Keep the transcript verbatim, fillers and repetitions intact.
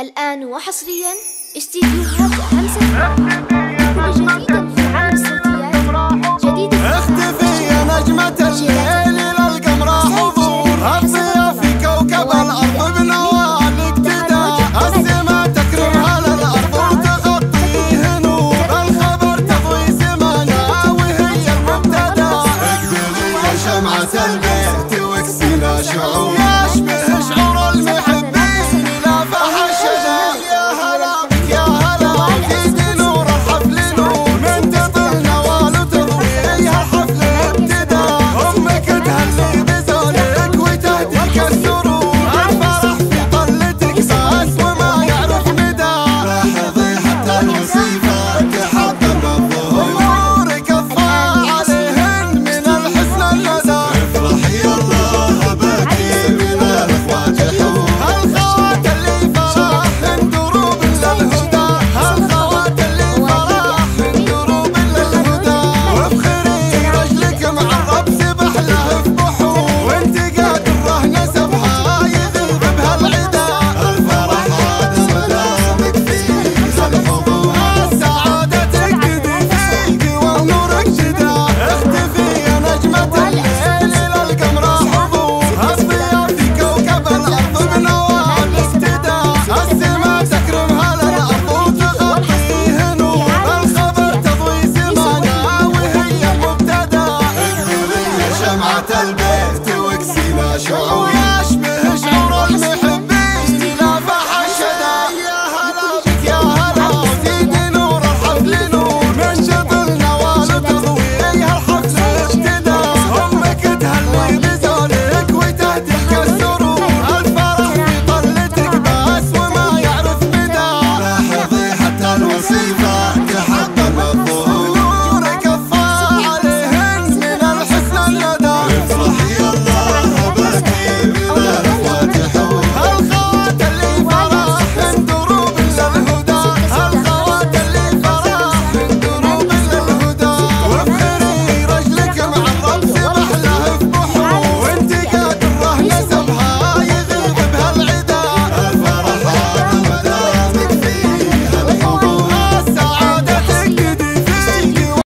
الآن وحصرياً استديوهات أهم سفر جديداً في عالم الصوتيات جديدة. اختفي يا نجمة